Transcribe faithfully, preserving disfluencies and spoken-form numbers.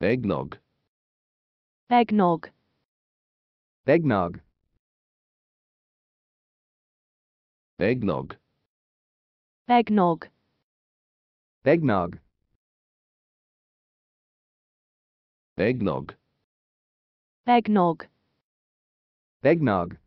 Eggnog. Eggnog. Eggnog. Eggnog. Eggnog. Eggnog. Eggnog. Eggnog. Eggnog.